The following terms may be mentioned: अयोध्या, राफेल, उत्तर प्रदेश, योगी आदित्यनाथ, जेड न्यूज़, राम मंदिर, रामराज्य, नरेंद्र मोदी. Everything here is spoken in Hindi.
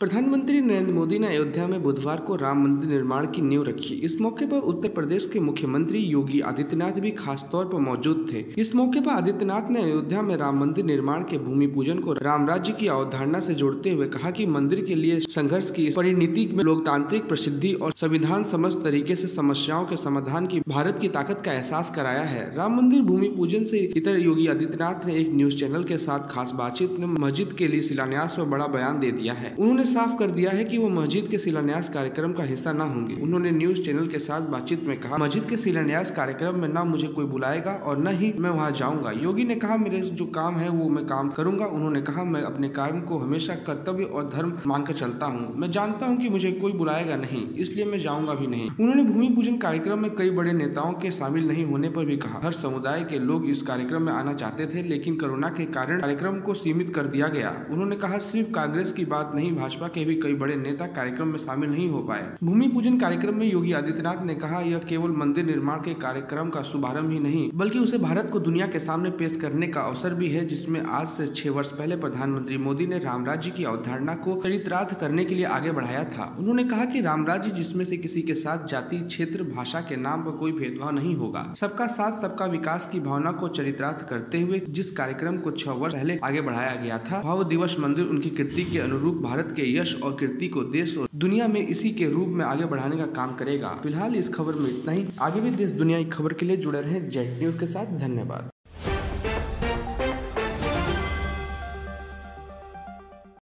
प्रधानमंत्री नरेंद्र मोदी ने अयोध्या में बुधवार को राम मंदिर निर्माण की नींव रखी। इस मौके पर उत्तर प्रदेश के मुख्यमंत्री योगी आदित्यनाथ भी खास तौर पर मौजूद थे। इस मौके पर आदित्यनाथ ने अयोध्या में राम मंदिर निर्माण के भूमि पूजन को रामराज्य की अवधारणा से जोड़ते हुए कहा कि मंदिर के लिए संघर्ष की परिणति में लोकतांत्रिक प्रसिद्धि और संविधान समस्त तरीके से समस्याओं के समाधान की भारत की ताकत का एहसास कराया है। राम मंदिर भूमि पूजन से इतर योगी आदित्यनाथ ने एक न्यूज चैनल के साथ खास बातचीत में मस्जिद के लिए शिलान्यास में बड़ा बयान दे दिया है। उन्होंने साफ कर दिया है कि वो मस्जिद के शिलान्यास कार्यक्रम का हिस्सा न होंगे। उन्होंने न्यूज चैनल के साथ बातचीत में कहा, मस्जिद के शिलान्यास कार्यक्रम में ना मुझे कोई बुलाएगा और न ही मैं वहां जाऊंगा। योगी ने कहा, मेरे जो काम है वो मैं काम करूंगा। उन्होंने कहा, मैं अपने कार्य को हमेशा कर्तव्य और धर्म मानकर चलता हूँ। मैं जानता हूँ कि मुझे कोई बुलाएगा नहीं, इसलिए मैं जाऊँगा भी नहीं। उन्होंने भूमि पूजन कार्यक्रम में कई बड़े नेताओं के शामिल नहीं होने पर भी कहा, हर समुदाय के लोग इस कार्यक्रम में आना चाहते थे, लेकिन कोरोना के कारण कार्यक्रम को सीमित कर दिया गया। उन्होंने कहा, सिर्फ कांग्रेस की बात नहीं, भाजपा के भी कई बड़े नेता कार्यक्रम में शामिल नहीं हो पाए। भूमि पूजन कार्यक्रम में योगी आदित्यनाथ ने कहा, यह केवल मंदिर निर्माण के कार्यक्रम का शुभारंभ ही नहीं, बल्कि उसे भारत को दुनिया के सामने पेश करने का अवसर भी है, जिसमें आज से 6 वर्ष पहले प्रधानमंत्री मोदी ने रामराज्य की अवधारणा को चरितार्थ करने के लिए आगे बढ़ाया था। उन्होंने कहा कि रामराज्य जिसमें से किसी के साथ जाति, क्षेत्र, भाषा के नाम पर कोई भेदभाव नहीं होगा, सबका साथ सबका विकास की भावना को चरितार्थ करते हुए जिस कार्यक्रम को 6 वर्ष पहले आगे बढ़ाया गया था, भाव दिवस मंदिर उनकी कृति के अनुरूप भारत के यश और कीर्ति को देश और दुनिया में इसी के रूप में आगे बढ़ाने का काम करेगा। फिलहाल इस खबर में इतना ही। आगे भी देश दुनिया की खबर के लिए जुड़े रहें जेड न्यूज़ के साथ। धन्यवाद।